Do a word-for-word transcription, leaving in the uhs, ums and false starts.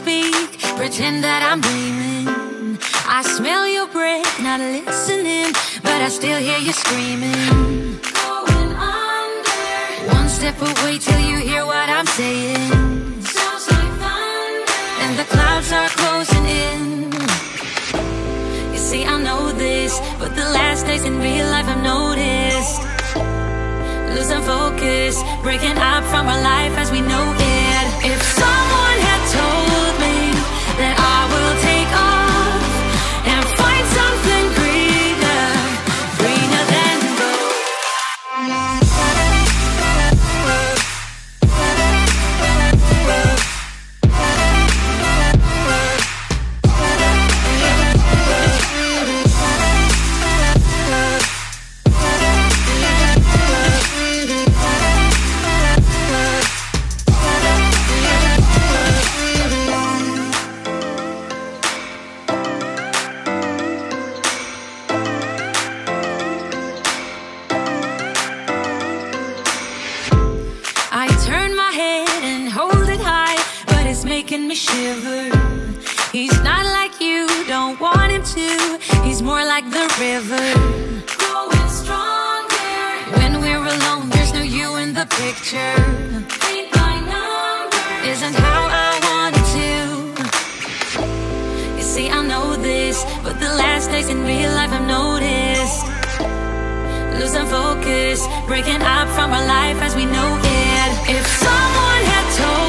speak, pretend that I'm dreaming. I smell your breath, not listening, but I still hear you screaming. Going under. One step away till you hear what I'm saying. Sounds like thunder. And the clouds are closing in. You see, I know this, but the last days in real life I've noticed. Losing focus, breaking up from our life as we know it. If someone had told me that I will take off and find something greener, greener than shiver. He's not like you, don't want him to. He's more like the river, growing stronger. When we're alone, there's no you in the picture. Paint by numbers isn't how I want it to. You see, I know this, but the last days in real life I've noticed. Losing focus, breaking up from our life as we know it. If someone had told